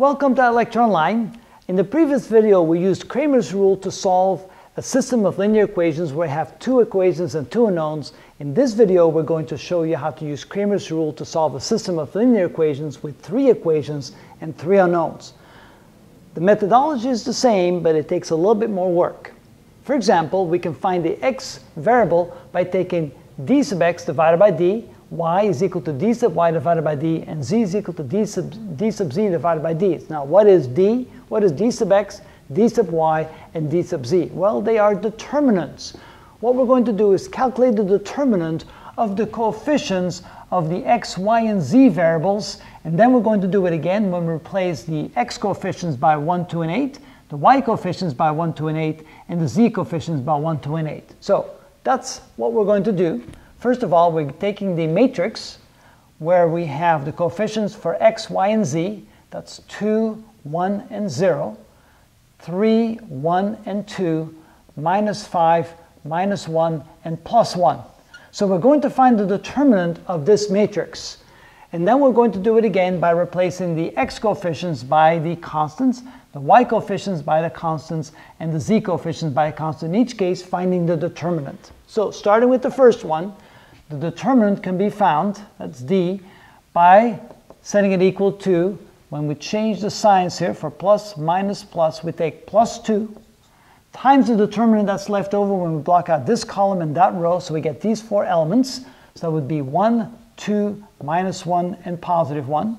Welcome to iLectureOnline. In the previous video, we used Cramer's Rule to solve a system of linear equations where I have two equations and two unknowns. In this video, we're going to show you how to use Cramer's Rule to solve a system of linear equations with three equations and three unknowns. The methodology is the same, but it takes a little bit more work. For example, we can find the x variable by taking d sub x divided by d, y is equal to d sub y divided by d, and z is equal to d sub z divided by d. Now, what is d? What is d sub x, d sub y, and d sub z? Well, they are determinants. What we're going to do is calculate the determinant of the coefficients of the x, y, and z variables, and then we're going to do it again when we replace the x coefficients by 1, 2, and 8, the y coefficients by 1, 2, and 8, and the z coefficients by 1, 2, and 8. So that's what we're going to do. First of all, we're taking the matrix where we have the coefficients for x, y, and z. That's 2, 1, and 0, 3, 1, and 2, minus 5, minus 1, and plus 1. So we're going to find the determinant of this matrix. And then we're going to do it again by replacing the x coefficients by the constants, the y coefficients by the constants, and the z coefficients by a constant, in each case finding the determinant. So starting with the first one, the determinant can be found, that's d, by setting it equal to, when we change the signs here for plus, minus, plus, we take plus 2 times the determinant that's left over when we block out this column and that row, so we get these four elements. So that would be 1, 2, minus 1, and positive 1,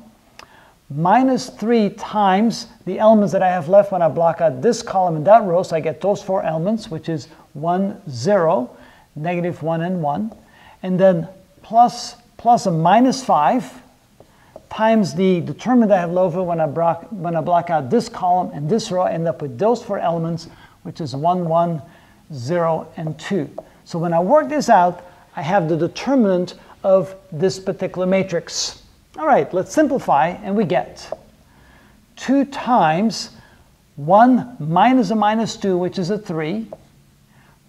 minus 3 times the elements that I have left when I block out this column and that row, so I get those four elements, which is 1, 0, negative 1, and 1, and then plus a minus 5 times the determinant I have left over when I block out this column and this row. I end up with those four elements, which is 1, 1, 0, and 2. So when I work this out, I have the determinant of this particular matrix. All right, let's simplify, and we get 2 times 1 minus a minus 2, which is a 3,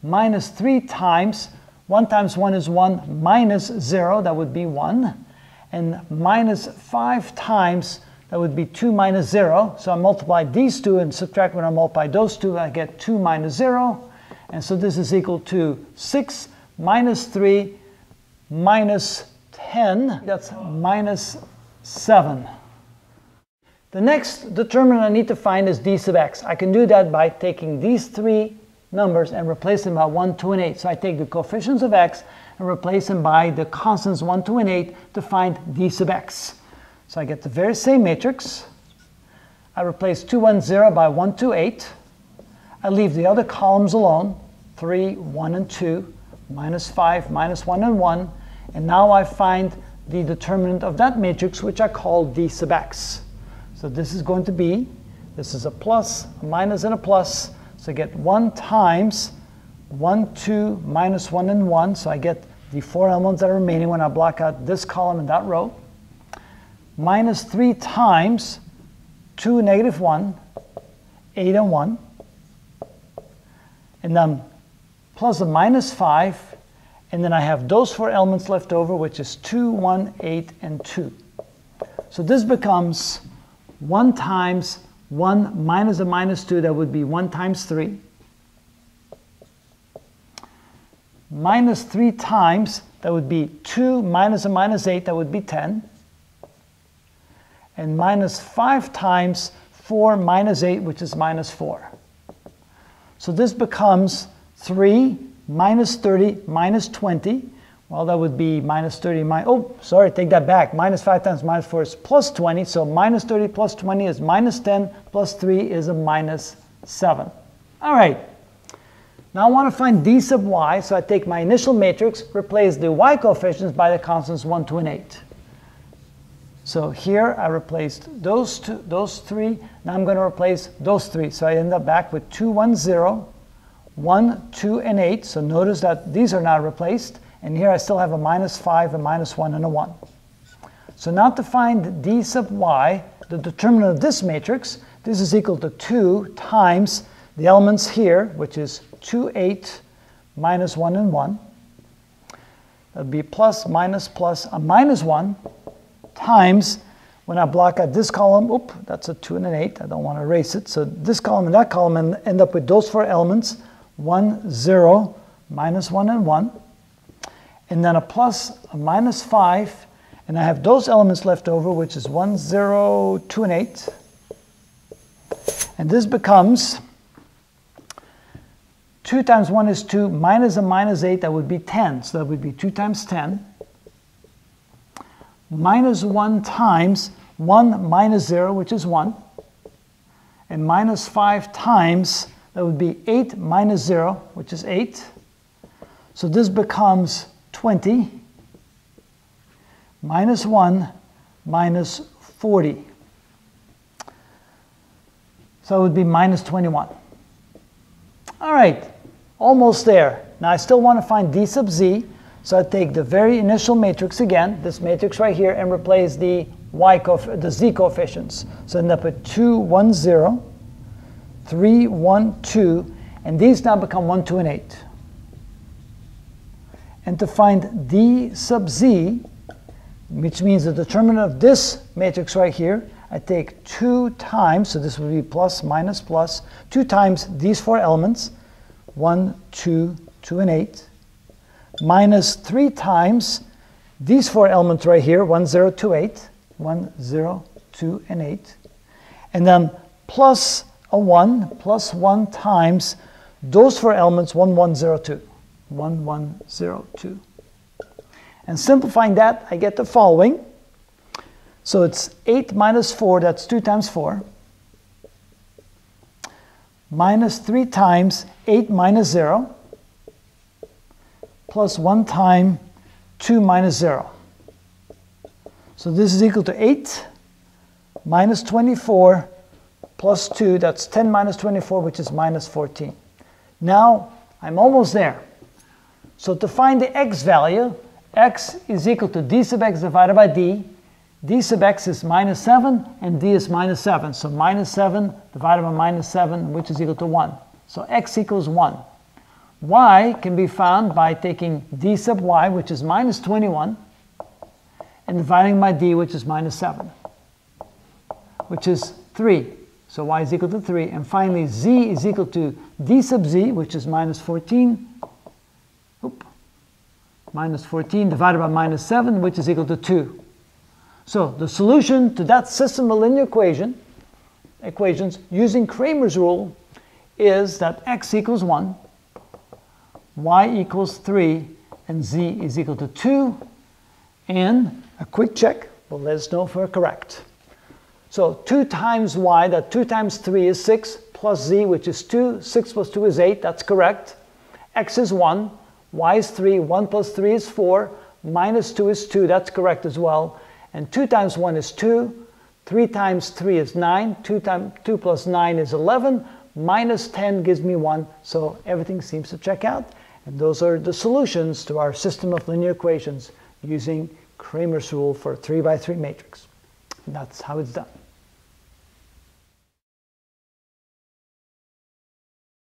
minus 3 times, 1 times 1 is 1, minus 0, that would be 1, and minus 5 times, that would be 2 minus 0, so I multiply these two and subtract when I multiply those two, I get 2 minus 0, and so this is equal to 6 minus 3 minus 10, that's minus 7. The next determinant I need to find is d sub x. I can do that by taking these three numbers and replace them by 1, 2, and 8. So I take the coefficients of x and replace them by the constants 1, 2, and 8 to find d sub x. So I get the very same matrix. I replace 2, 1, 0 by 1, 2, 8. I leave the other columns alone, 3, 1, and 2, minus 5, minus 1, and 1. And now I find the determinant of that matrix, which I call d sub x. So this is going to be, this is a plus, a minus, and a plus. So I get 1 times 1, 2, minus 1, and 1. So I get the four elements that are remaining when I block out this column and that row. Minus 3 times 2, negative 1, 8, and 1. And then plus a minus 5. And then I have those four elements left over, which is 2, 1, 8, and 2. So this becomes 1 times 1 minus a minus 2, that would be 1 times 3. Minus 3 times, that would be 2 minus a minus 8, that would be 10. And minus 5 times 4 minus 8, which is minus 4. So this becomes 3 minus 30 minus 20. Well, that would be minus 30, oh, sorry, take that back. Minus 5 times minus 4 is plus 20, so minus 30 plus 20 is minus 10, plus 3 is a minus 7. All right, now I want to find d sub y, so I take my initial matrix, replace the y coefficients by the constants 1, 2, and 8. So here I replaced those three. Now I'm going to replace those three. So I end up back with 2, 1, 0, 1, 2, and 8. So notice that these are now replaced. And here I still have a minus 5, a minus 1, and a 1. So now to find d sub y, the determinant of this matrix, this is equal to 2 times the elements here, which is 2, 8, minus 1, and 1. That would be plus, minus, a minus 1, times When I block out this column, oop, that's a 2 and an 8. I don't want to erase it. So this column and that column and end up with those four elements, 1, 0, -1 and 1, and then a plus, a -5, and I have those elements left over, which is 1, 0, 2 and 8. And this becomes 2 times 1 is 2, minus a -8, that would be 10. So that would be 2 times 10. -1 times 1 minus 0, which is 1. And -5 times, that would be 8 minus 0, which is 8. So this becomes 20 minus 1 minus 40. So it would be minus 21. All right, almost there. Now I still want to find d sub z, so I take the very initial matrix again, this matrix right here, and replace the z coefficients. So I end up with 2, 1, 0, 3, 1, 2, and these now become 1, 2, and 8. And to find d sub z, which means the determinant of this matrix right here, I take 2 times, so this would be plus, minus, plus, 2 times these four elements, 1, 2, 2, and 8, minus 3 times these four elements right here, 1, 0, 2, 8, 1, 0, 2, and 8, and then plus a 1 plus 1 times those four elements, 1, 1, 0, 2. 1, 1, 0, 2. And simplifying that, I get the following. So it's 8 minus 4, that's 2 times 4, minus 3 times 8 minus 0, plus 1 time 2 minus 0. So this is equal to 8 minus 24 plus 2, that's 10 minus 24, which is minus 14. Now I'm almost there. So to find the x value, x is equal to d sub x divided by d. d sub x is minus 7 and d is minus 7. So minus 7 divided by minus 7, which is equal to 1. So x equals 1. Y can be found by taking d sub y, which is minus 21, and dividing by d, which is minus 7, which is 3. So y is equal to 3. And finally, z is equal to d sub z, which is minus 14. Minus 14 divided by minus 7, which is equal to 2. So the solution to that system of linear equations using Cramer's rule is that x equals 1, y equals 3, and z is equal to 2. And a quick check will let us know if we're correct. So 2 times y, that 2 times 3 is 6, plus z, which is 2. 6 plus 2 is 8, that's correct. X is 1, y is 3, 1 plus 3 is 4, minus 2 is 2, that's correct as well. And 2 times 1 is 2, 3 times 3 is 9, 2 plus 9 is 11, minus 10 gives me 1, so everything seems to check out. And those are the solutions to our system of linear equations using Cramer's rule for a 3 by 3 matrix. And that's how it's done.